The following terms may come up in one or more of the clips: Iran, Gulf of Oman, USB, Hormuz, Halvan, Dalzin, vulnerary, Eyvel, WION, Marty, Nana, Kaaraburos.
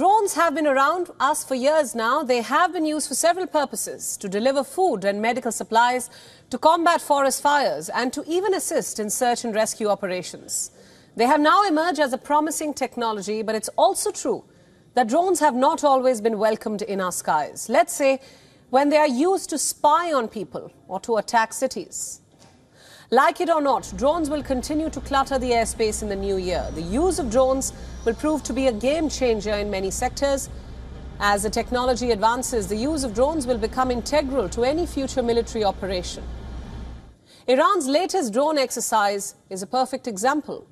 Drones have been around us for years now. They have been used for several purposes, to deliver food and medical supplies, to combat forest fires, and to even assist in search and rescue operations. They have now emerged as a promising technology, but it's also true that drones have not always been welcomed in our skies. Let's say when they are used to spy on people or to attack cities. Like it or not, drones will continue to clutter the airspace in the new year. The use of drones will prove to be a game changer in many sectors. As the technology advances, the use of drones will become integral to any future military operation. Iran's latest drone exercise is a perfect example.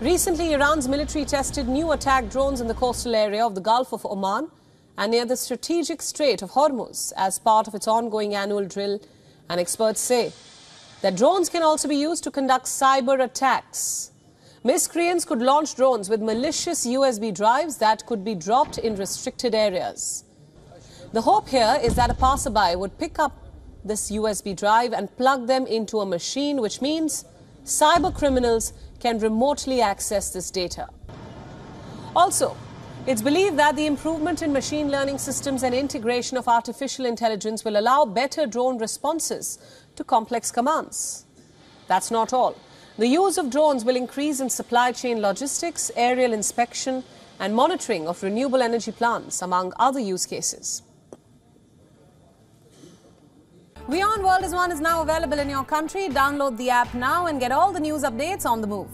Recently, Iran's military tested new attack drones in the coastal area of the Gulf of Oman and near the strategic strait of Hormuz as part of its ongoing annual drill, and experts say that drones can also be used to conduct cyber attacks. Miscreants could launch drones with malicious USB drives that could be dropped in restricted areas. The hope here is that a passerby would pick up this USB drive and plug them into a machine, which means cyber criminals can remotely access this data. Also, it's believed that the improvement in machine learning systems and integration of artificial intelligence will allow better drone responses to complex commands. That's not all. The use of drones will increase in supply chain logistics, aerial inspection, and monitoring of renewable energy plants, among other use cases. WION World is One is now available in your country. Download the app now and get all the news updates on the move.